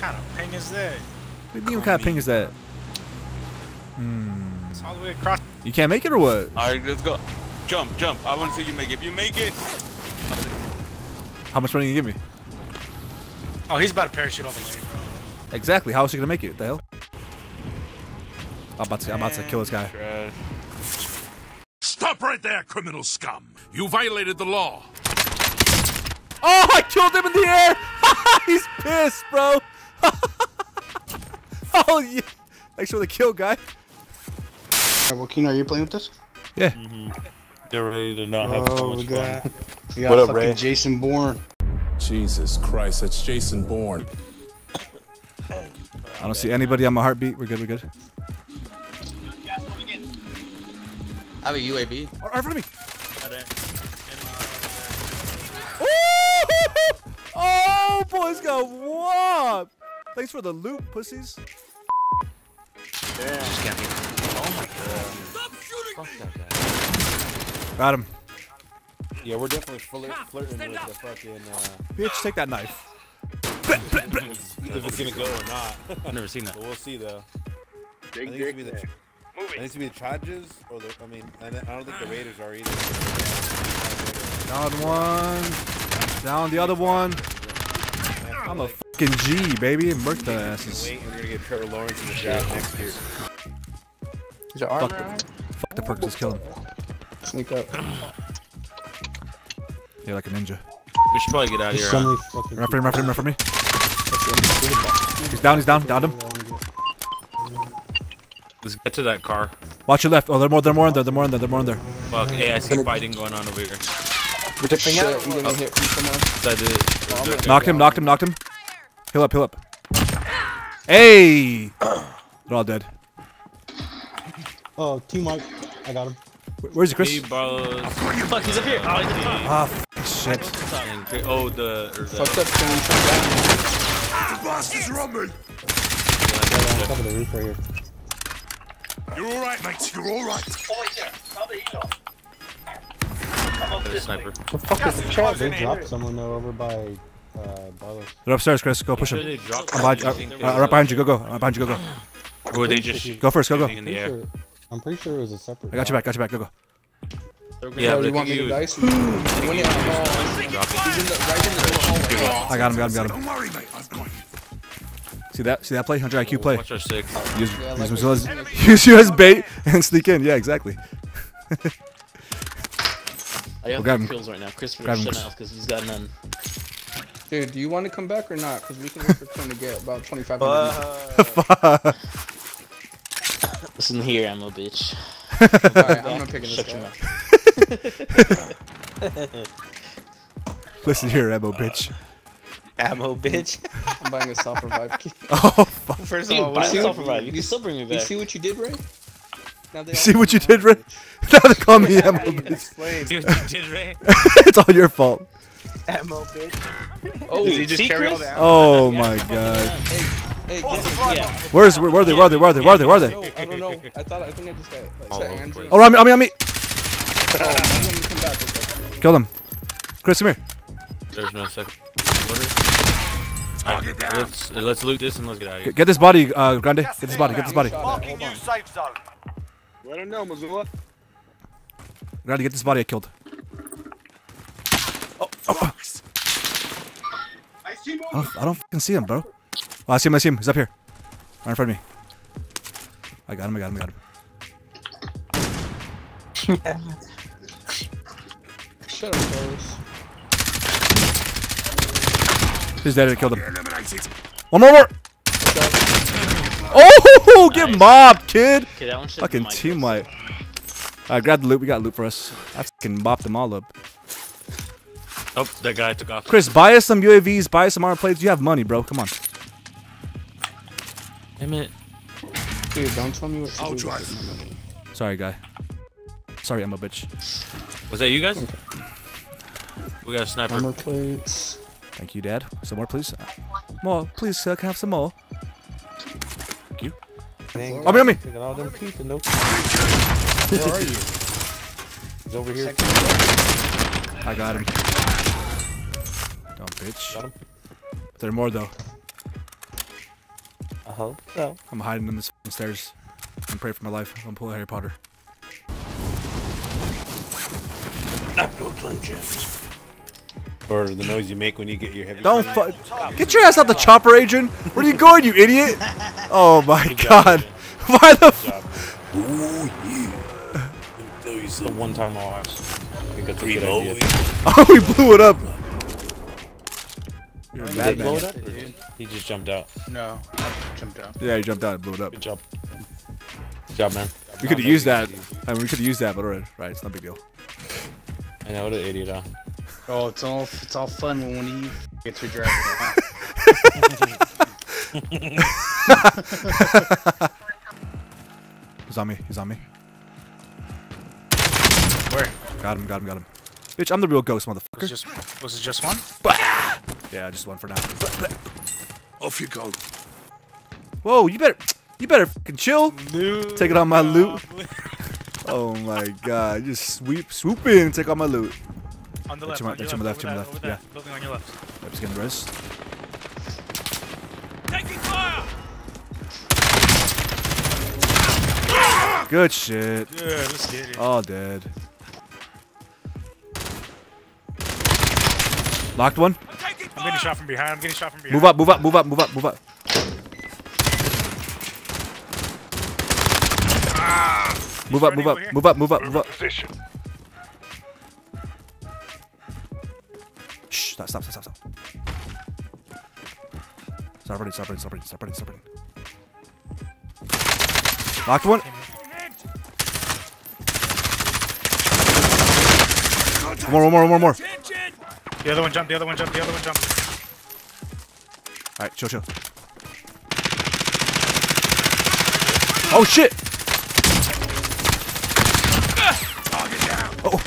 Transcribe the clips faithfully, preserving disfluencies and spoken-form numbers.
kind of ping is that? What do you mean, what kind of ping is that? Hmm. It's all the way across. You can't make it or what? All right, let's go. Jump, jump. I want to see you make it. If you make it. How much money you give me? Oh, he's about to parachute off the lane, bro. Exactly. How is he gonna make it? What the hell? I'm about to, I'm about to kill this guy. Trash. Stop right there, criminal scum! You violated the law. Oh, I killed him in the air. He's pissed, bro. Oh yeah. Thanks for the kill, guy. Right, well, Keno, are you playing with this? Yeah. Mm-hmm. They're ready to not have so much fun. We got what fucking up, Ray? Jason Bourne. Jesus Christ, that's Jason Bourne. I don't see anybody on my heartbeat. We're good, we're good. I have a U A V. Oh, right in front of me. Ooh! Oh, boys got whopped. Thanks for the loot, pussies. Damn. Just got me. Oh my god. Stop shooting me. Fuck that guy. Got him. Yeah, we're definitely flir flirting with the fucking, uh... Bitch, take that knife. If it's gonna go or not. I've never seen that. But we'll see, though. Big I think it's gonna be the... I think it's gonna be the Chargers, or the... I mean, I don't think the Raiders are either. Down one. Down the other one. I'm a fucking G, baby. And murk the asses. Wait, we're gonna get Trevor Lawrence in the shot next year. Is your armor fuck, right? The, fuck the perks, just kill him. Sneak up. You're like a ninja. We should probably get out of here. Run for him, run for him, run for me. He's down, he's down, downed him. Let's get to that car. Watch your left. Oh, they're more, they're more in there, they're more in there, they're more in there. Fuck, hey, I see fighting going on over here. We're tipping out. Oh. Hit from it. Knocked him, knocked him, knocked him. Heal up, heal up. Hey! They're all dead. Oh, team Mike. I got him. Where's Chris? Hey, oh, fuck, he's up here. Oh, he's up here. Ah, oh, shit. Oh, the. the Fucked up, Sam. Ah, the bastards are on me. Yeah, on top of the roof right here. You're alright, mate. You're alright. Oh, yeah. Another heat off. I'm up sniper. The fuck is the charge? They dropped someone, though, over by. Uh, Barlow. They're upstairs, Chris. Go push him. I'm behind, uh, uh, right behind you. Go, go. Right behind you. Go, go. Oh, they just. Go first. Go, go. In the air. I'm pretty sure it was a separate. I got you back, got you back, go go. Yeah, so you want me to dice? He's in the, right in the hallway. I got him, got him, got him. Don't worry, mate, I've got you. See that? See that play? one hundred I Q play. Watch our six. Use, yeah, like use, use, use you as bait and sneak in. Yeah, exactly. I have no kills right now. Chris for shut out because he's got none. Dude, do you want to come back or not? Because we can wait for Tim to get about twenty-five minutes. Fuck. Listen here, I'm a bitch. Alright, I'm not picking this guy. Listen here, ammo bitch. Ammo bitch? I'm buying a self-revive key. Oh, fuck. First of all, buy self-revive. You can still bring me back. You see what you did, Ray? You see what you did, Ray? Now they call me ammo bitch. See what you did, Ray? It's all your fault. Ammo bitch. Oh, did he just carry all the ammo? Oh my god. Hey, oh, yeah. Where's where are they? Where are they? Where are they? Where are they? Where are they? No, I don't know. I thought I think I just got it. Like, oh, on me! On me! On me! Kill them, Chris. Come here. There's no second. Right, let's let's loot this and let's get out of here. Get this body, uh, Grande. Get this body. Get this body. I don't know, Missoula. Grande, get this body. I killed. Oh, oh. I don't, I don't fucking see him, bro. Oh, I see him, I see him. He's up here. Right in front of me. I got him, I got him, I got him. Shut up, fellas. He's dead, I killed him. One more, more! Oh, get nice. Mobbed, kid! Okay, that one fucking team light. Alright, grab the loot. We got loot for us. I fucking mopped them all up. Oh, that guy took off. Chris, buy us some U A Vs, buy us some armor plates. You have money, bro. Come on. Damn it. Dude, don't tell me what to I'll do. Drive. Sorry, guy. Sorry, I'm a bitch. Was that you guys? Okay. We got a sniper. Armor plates. Thank you, Dad. Some more, please. More, please, sir. Can I have some more? Thank you. Dang, on me, on me. All them people, no. Where are you? He's over here. I got him. Dumb bitch. Got him. There are more, though. hope so. I'm hiding in this stairs and pray for my life. I'm pulling Harry Potter. Or the noise you make when you get your heavy. Don't fuck. Get your ass out the chopper, Adrian. Where are you going, you idiot? Oh my Good god. Job, Why the f. Ooh, yeah. Those the one time I'll ask. I think that's a good idea. Oh, we blew it up. You're a madman. Did he blow it up? Or he just jumped out. No, I jumped out. Yeah, he jumped out and blew it up. Good job. Good job, man. We could have used that. I mean, we could have used that, but alright, right, it's not a big deal. I know, what an idiot, huh? Oh, it's all it's all fun when he gets redirected. He's on me. He's on me. Where? Got him. Got him. Got him. Bitch, I'm the real ghost, motherfucker. Was it just, was it just one? Yeah, just one for now. Off you go. Whoa, you better, you better fucking chill. No, take it on my loot. Oh my god, you just sweep, swoop in, and take all my loot. On the left, on your left, on your left. Yeah. Building on your left. I'm just getting the rest. Taking fire! Good shit. Yeah, let's get it. All dead. Locked one. I'm, I'm getting shot from behind. I'm getting shot from behind. Move up, move up, move up, move up, move up. Ah, move, up move up, move up, move up, move up, move up. Shh, stop, stop, stop, stop. Stop running, stop running, stop running, stop running, stop running. Locked one. One more, one more, one more, one more. The other one jumped, the other one jumped, the other one jumped. Alright, chill, chill. Oh shit! Oh.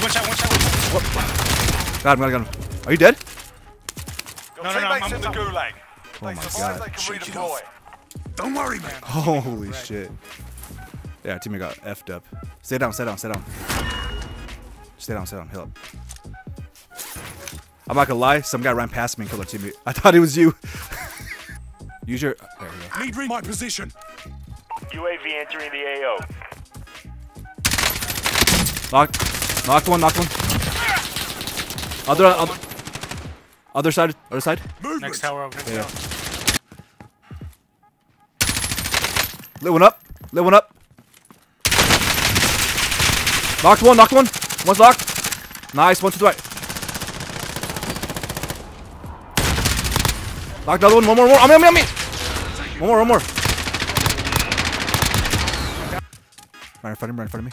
One shot, one shot, one shot. Got him, got him, got him. Are you dead? No, no, no, I'm in the gulag. Oh my god. Shit, don't worry, man. Holy shit. Yeah, teammate got effed up. Stay down, stay down, stay down. Stay down, stay down, heal up. I'm not gonna lie, some guy ran past me and killed our teammate. I thought it was you. Use your... There we go. Need read my position. U A V entering the A O. Locked. Knocked one, knocked one. Other, other, other side, other side. Next tower over, next yeah. tower. Lit one up, lit one up. Knocked one, knocked one. One's locked. Nice, one to the right. Knocked another one, one more, one more. On me, on me, on me. One more, one more. Right in front of me, right in front of me.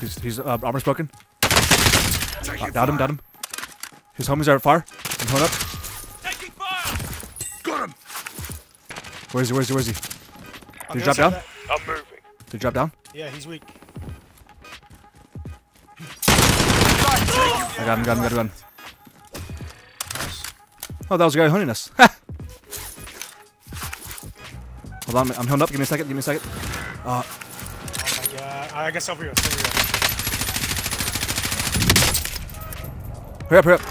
He's, he's uh, armor's broken. Uh, down him, down him. His homies are at fire. I'm going up. Taking fire! Got him! Where is he, where is he, where is he? Did he drop down? I'm moving. Did he drop down? Yeah, he's weak. I got him, got him, got him, got him. Oh, that was the guy hunting us. Hold on, I'm healing up. Give me a second, give me a second. Uh, oh my god. I guess over here, over here. Hurry up, hurry up.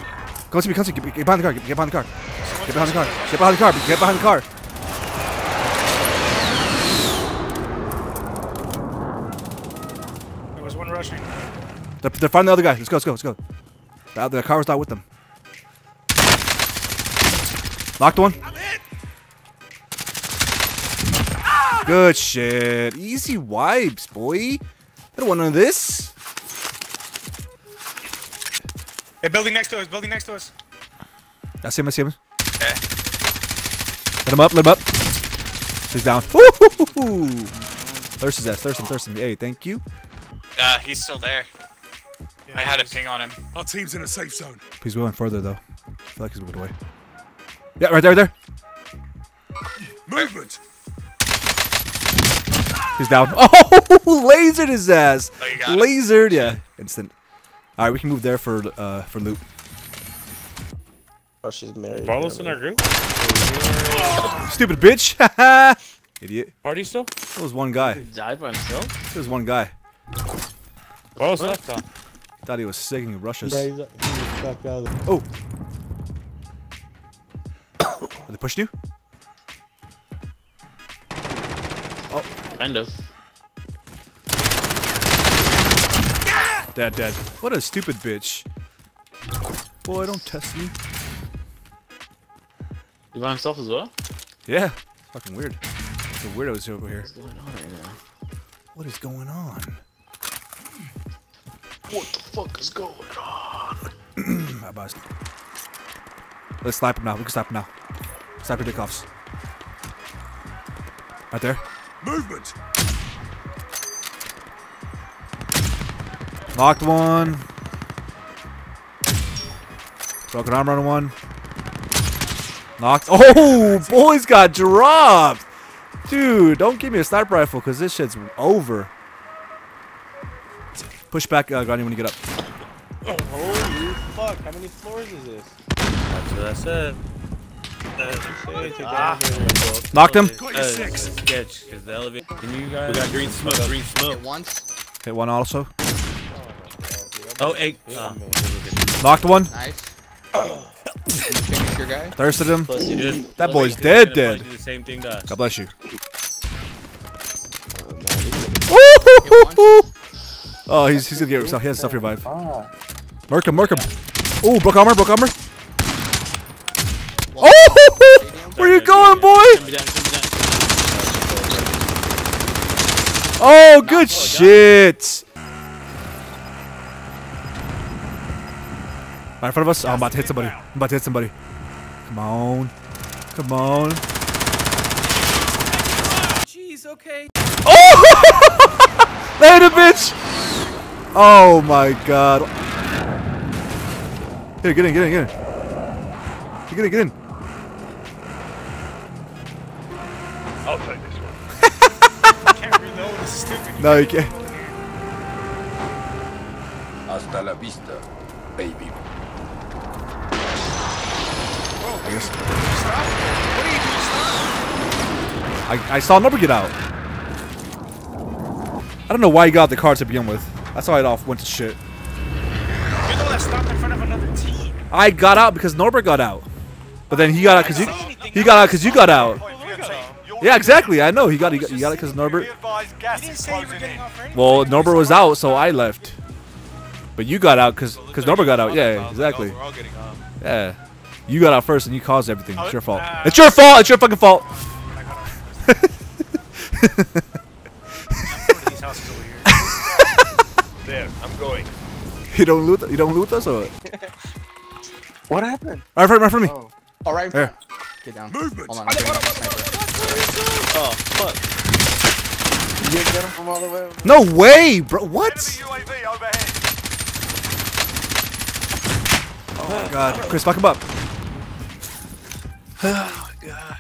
Go to me, come to me. Get, get behind the car, get, get behind the car. Get behind the car, get behind the car, get behind the car. There was one rushing. They're, they're finding the other guy. Let's go, let's go, let's go. The, the car was not with them. Locked one. Good shit. Easy wipes, boy. I don't want none of this. Hey, building next to us, building next to us. I see him, I see him. Okay. Let him up, let him up. He's down. Woo-hoo-hoo-hoo. Thirst his ass, thirst him, thirst him. Hey, thank you. Uh, he's still there. Yeah, I had a ping on him. Our team's in a safe zone. He's moving further, though. I feel like he's moving away. Yeah, right there, right there. Movement. He's down. Oh, lasered his ass. Oh, you got lasered, him. Yeah. Instant. Alright, we can move there for uh for loot. Oh, she's married. Follow us in our group? Stupid bitch! Haha! Idiot. Party still? There was one guy. He died by himself? There was one guy. Follow us left, huh? Thought he was sicking Russians. Oh! Are they pushing you? Oh. Kind of. Dead, dead. What a stupid bitch. Boy, don't test me. You by himself as well? Yeah. Fucking weird. The weirdos over here. What's going on right now? What is going on? What the fuck is going on? I bust. Let's snipe him now. We can snipe him now. Snipe your dick offs. Right there. Movement. Locked one. Broken armor on one. Knocked. Oh, boys got dropped. Dude, don't give me a sniper rifle because this shit's over. Push back, uh, Granny, when you get up. Oh, holy fuck. How many floors is this? That's what I said. Ah. Knocked him. Got your six. Sketch, cause the elevator. Can you guys? We got green smoke. Green smoke. Hit once. Hit one also. Oh, eight. Oh. Knocked one. Nice. Oh. Finish your guy. Thirsted him. That Plus boy's dead, dead. Do the same thing to us. God bless you. Oh, he's he's gonna get himself. He has self revive. Merc him, merc him. Oh, broke armor, broke armor. Oh, where you going, boy? Oh, good shit. Right in front of us? Oh, I'm about to hit somebody. I'm about to hit somebody. Come on. Come on. Jeez, okay. Oh! Later, bitch! Oh my god. Here, get in, get in, get in. Get in, get in. I'll take this one. I can't reload this stupid. No, you can't. Hasta la vista, baby. I guess. Stop. What are you doing? Stop. I, I saw Norbert get out. I don't know why he got out the car to begin with. That's why it off went to shit. You know that stopped in front of another team. I got out because Norbert got out. But then he got out because you he got out because you got out. Yeah, exactly. I know he got he got, he got it because Norbert. Well, Norbert was out, so I left. But you got out because because Norbert got out. Yeah, exactly. Yeah. You got out first and you caused everything. It's your fault. Nah. It's your fault. It's your fucking fault. There, I'm going. You don't loot. You don't loot us or what? What happened? All right, right from me. Oh. All right. Here. Get down. Movement. Hold on. Oh fuck! You get him from all the way. Over. No way, bro. What? U A V overhead. Oh my god, Chris, fuck him up. Oh god.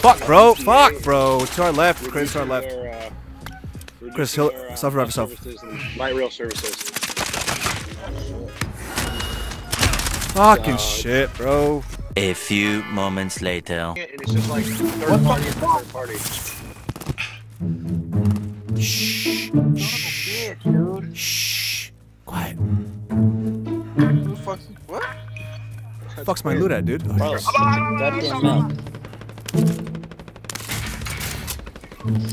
Fuck bro, fuck bro. To our left, Chris, to our left. Chris, he'll self revive yourself. Light rail services. Fucking shit, bro. A few moments later. It's just like third party and third party. Shh. Shh. Shh. Quiet. Who fucks, what? What fuck's my loot at, dude? Oh, bro,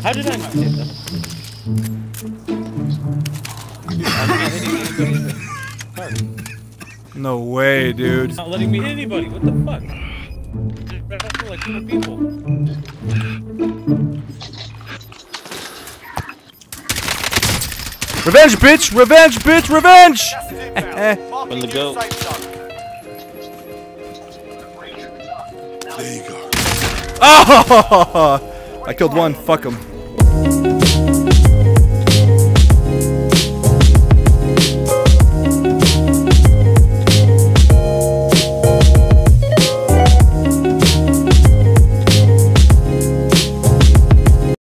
how did I not hit them? No way, dude. Not letting me hit anybody. What the fuck? I feel like two people. Revenge, bitch! Revenge, bitch! Revenge! From the goat. There you go. Oh! I killed one. Fuck him.